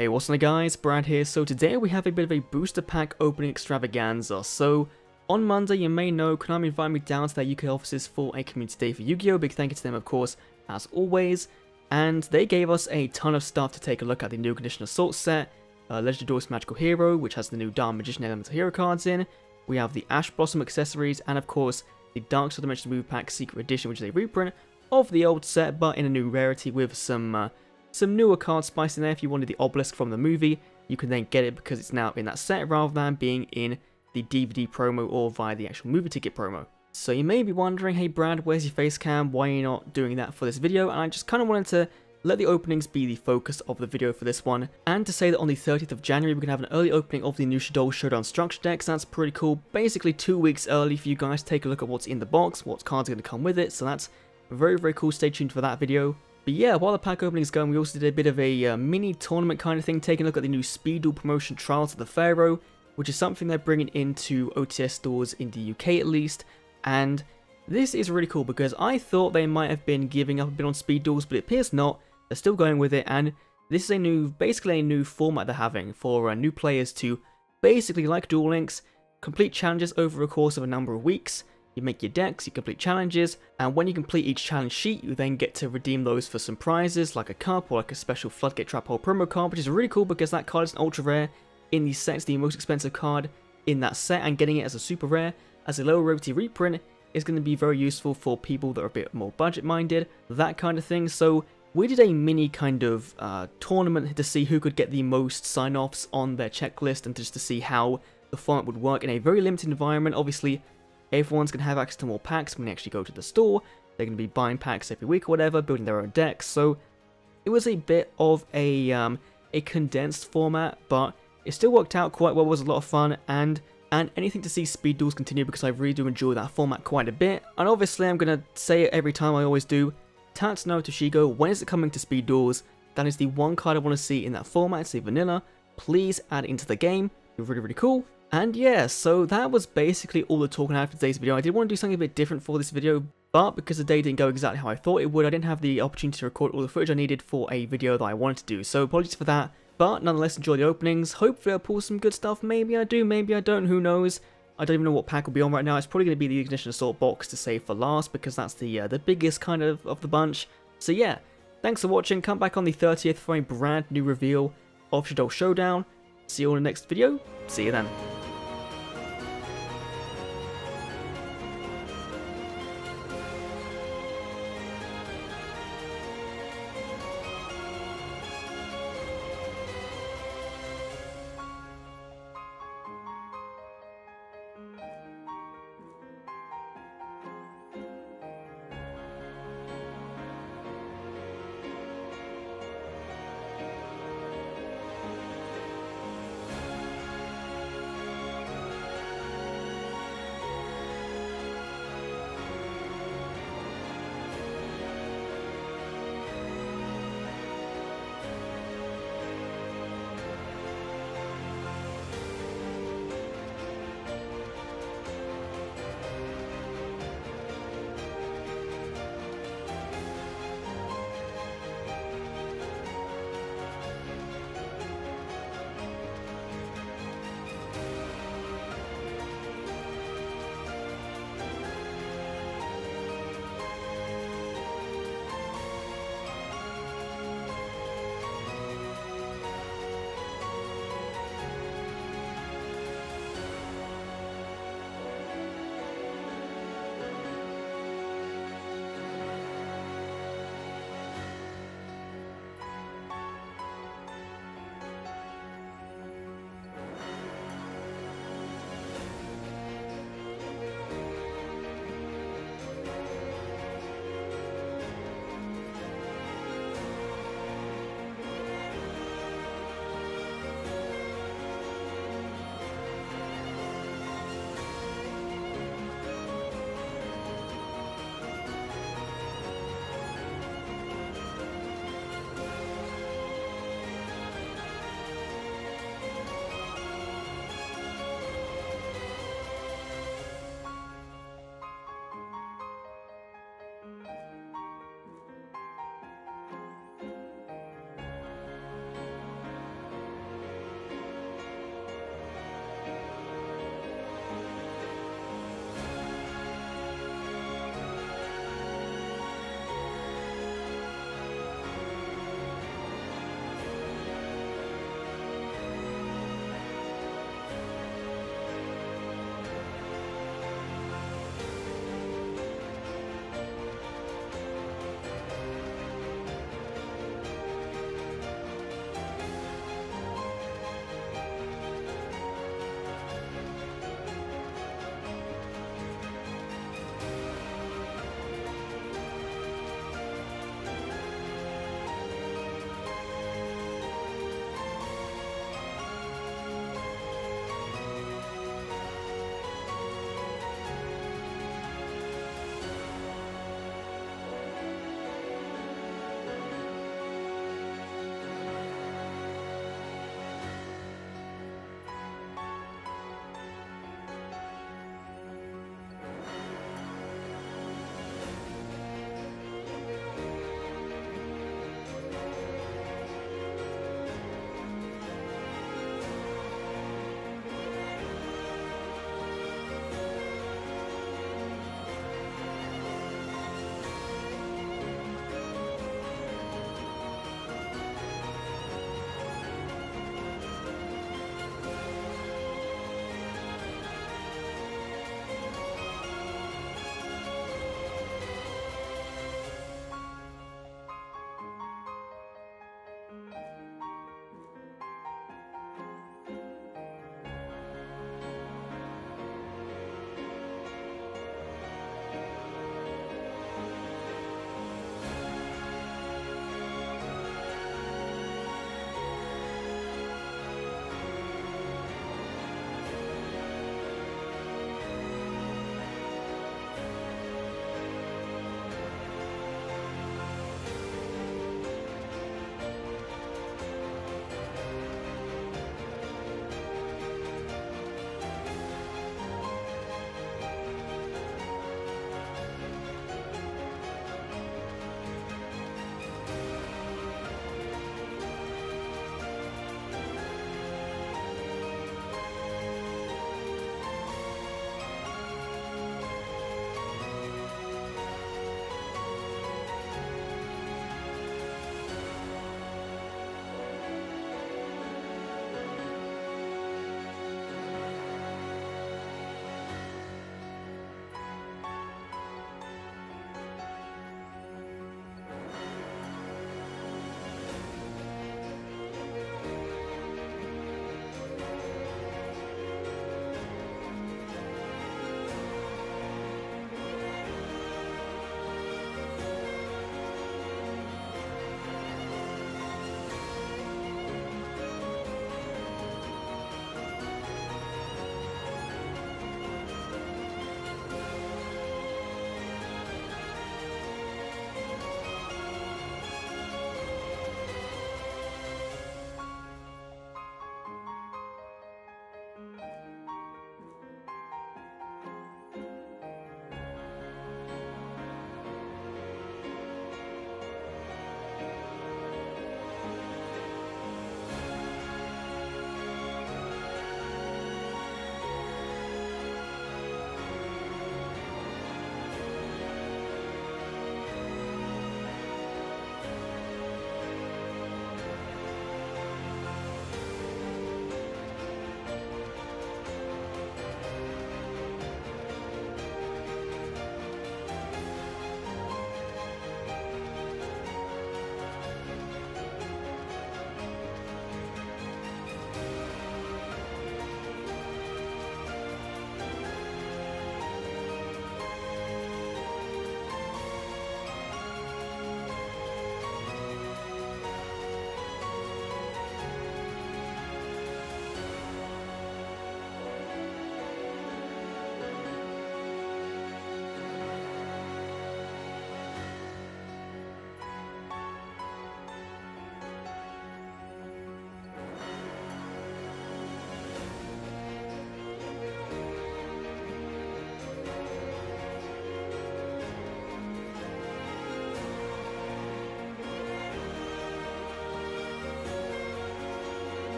Hey, what's up guys, Brad here. So today we have a bit of a booster pack opening extravaganza. So on Monday, you may know, Konami invited me down to their UK offices for a community day for Yu-Gi-Oh! Big thank you to them, of course, as always. And they gave us a ton of stuff to take a look at: the new Ignition Assault set, Legend of Doris Magical Hero, which has the new Dark Magician Elemental Hero cards in, we have the Ash Blossom accessories, and of course, the Dark Side of Dimensions Movie Pack Secret Edition, which is a reprint of the old set, but in a new rarity with some newer card spice in there. If you wanted the obelisk from the movie, you can then get it because it's now in that set rather than being in the DVD promo or via the actual movie ticket promo. So you may be wondering, hey Brad, where's your face cam? Why are you not doing that for this video? And I just kind of wanted to let the openings be the focus of the video for this one, and to say that on the 30th of January we're going to have an early opening of the new Shaddoll Showdown Structure Deck, so that's pretty cool. Basically 2 weeks early for you guys to take a look at what's in the box, what cards are going to come with it, so that's very, very cool. Stay tuned for that video. But yeah, while the pack opening is going, we also did a bit of a mini tournament kind of thing, taking a look at the new Speed Duel promotion, Trials of the Pharaoh, which is something they're bringing into OTS stores in the UK at least. And this is really cool because I thought they might have been giving up a bit on Speed Duels, but it appears not. They're still going with it, and this is a new, basically a new format they're having for new players to basically, like Duel Links, complete challenges over a course of a number of weeks. You make your decks, you complete challenges, and when you complete each challenge sheet, you then get to redeem those for some prizes, like a cup or like a special Floodgate Trap Hole promo card, which is really cool because that card is an ultra rare in the set. It's the most expensive card in that set, and getting it as a super rare, as a lower rarity reprint, is going to be very useful for people that are a bit more budget minded, that kind of thing. So we did a mini kind of tournament to see who could get the most sign-offs on their checklist, and just to see how the format would work in a very limited environment. Obviously, everyone's going to have access to more packs when they actually go to the store. They're going to be buying packs every week or whatever, building their own decks. So it was a bit of a condensed format, but it still worked out quite well. It was a lot of fun, and anything to see Speed Duels continue, because I really do enjoy that format quite a bit. And obviously, I'm going to say it every time I always do, Tatsunoto Shigo, when is it coming to Speed Duels? That is the one card I want to see in that format. It's the vanilla. Please add it into the game. It'd be really, really cool. And yeah, so that was basically all the talking I had for today's video. I did want to do something a bit different for this video, but because the day didn't go exactly how I thought it would, I didn't have the opportunity to record all the footage I needed for a video that I wanted to do, so apologies for that. But nonetheless, enjoy the openings. Hopefully I'll pull some good stuff. Maybe I do, maybe I don't, who knows. I don't even know what pack will be on right now. It's probably going to be the Ignition Assault box to save for last, because that's the biggest kind of the bunch. So yeah, thanks for watching. Come back on the 30th for a brand new reveal of Shaddoll Showdown. See you all in the next video. See you then.